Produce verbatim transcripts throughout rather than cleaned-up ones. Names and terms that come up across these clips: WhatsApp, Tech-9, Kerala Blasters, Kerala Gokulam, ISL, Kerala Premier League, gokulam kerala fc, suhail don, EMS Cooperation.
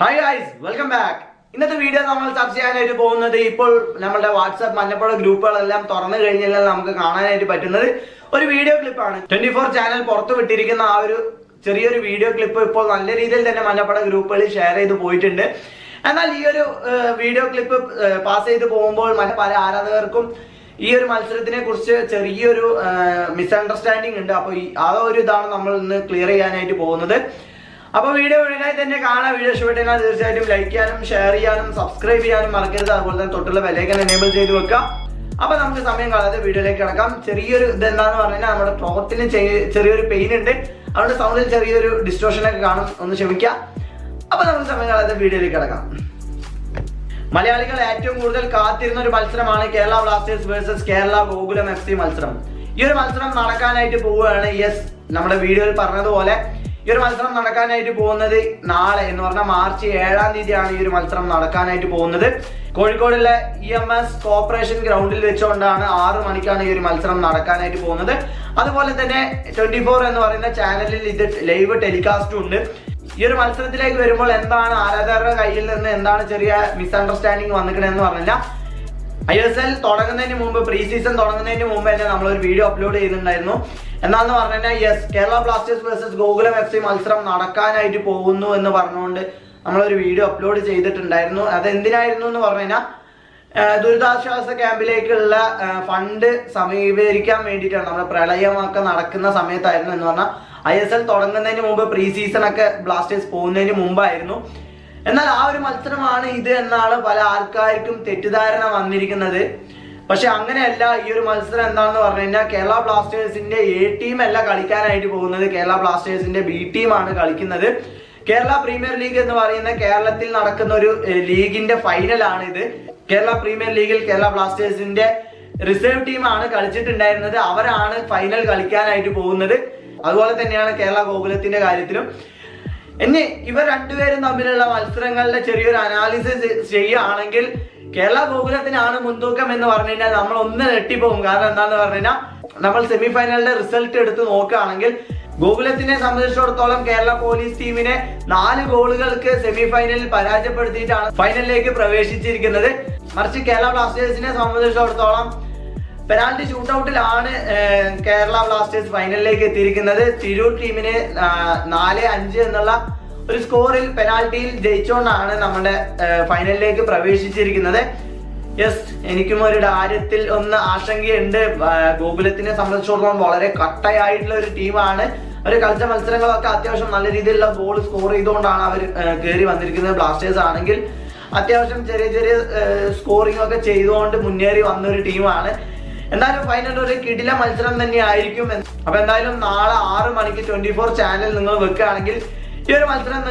Hi guys, welcome back. In this video, we will talk about the WhatsApp group. We will talk about the video clip. twenty-four channel video clip. We share the And video clip. We will the Now, if you like this video, like, share, subscribe, and enable the bell. Now, we will video. We will see pain and sound distortion. Now, we will see video. Kerala Blasters versus Kerala Gokulam F C Malsaram. This is yes, we video. Your Maltram Narakanate Bonade, Nala, Norna Marchi, Erandi, and your Maltram Narakanate Bonade, Kodikola, E M S Cooperation Ground, Lichondana, R. Manikana, your Maltram Narakanate Bonade, otherwise than twenty four and or in a channel labor telecast tuned. Your Maltram like very well and other island and the misunderstanding on the Grand Varana. I S L, Thodangan Mumbai, pre season Thodangan Mumbai, and video uploaded in the And then, yes, Kerala Blasters versus Gokulam F C Malsaram Nadakkanayittu Povunnu ennu parnonde nammal oru video upload cheythittundirunnu adu endinayirunnu ennu parnayna ദുരിതാശ്വാസ ക്യാമ്പിലേക്കുള്ള fund സമീപീകരിക്കാൻ വേണ്ടിയിട്ടാണ് നമ്മൾ പ്രളയമൊക്കെ നടക്കുന്ന സമയത്തായിരുന്നു എന്ന് പറഞ്ഞാൽ I S L തുടങ്ങുന്നതിന് മുൻപ് pre season ഒക്കെ ബ്ലാസ്റ്റേഴ്സ് പോകുന്നതിന് മുൻപായിരുന്നു എന്നാൽ ആ ഒരു മത്സരമാണ് ഇത് എന്നാണ് പല ആൾക്കാർക്കും തെറ്റിദ്ധാരണ വന്നിരിക്കുന്നത് But Anganella, your Malsar and Varena, Kerala Blasters in the A team, Ella Kalikana, Kerala Blasters in the B team, and Kalikinade, Kerala Premier League and the Varena, Kerala Til Narakanur League in the final, Kerala Premier League, Kerala Blasters in the reserve team, and Kalicit and Diana, our final Kalikana to Ponade, Algolathan, Kerala Gogolatin, Garitrum. And even at the middle of Malsarangal, Cherry analysis, Shaya Anangil. Kerala Gokulam Nana Mundukam and the Varnina, Namal Neti Bongar and Varnina, Namal semi final resulted to Oka Angel. Gokulam in a summer short column, Kerala police team in a Nali Golgal semi final Paraja Perdita, final lake Praveshi Chirkanade, Marchi Kerala Blasters in a summer short column, penalty shootout on Kerala Blasters final lake Tirikanade, Tiru team in a Nale Anjanala. The score is penalty. Jaychon is final leg. Yes, I think that the Ashangi and Google is a cut-tie team. And culture Malsaranga goal score is a Blasters. Athyavasham scoring of a team. And that final is a Kitila Malsaram than the Iricum. Abandilum Nala R. twenty-four channel. This is the Malsaram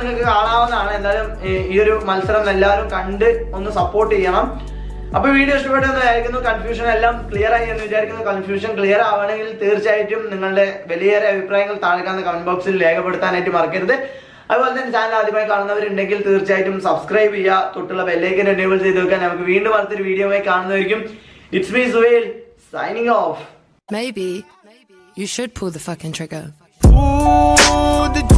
support you. If video is confusion is clear, confusion clear, you can see the comment box. If you like subscribe to the channel. It's me, Suhail, signing off. Maybe you should pull the fucking trigger.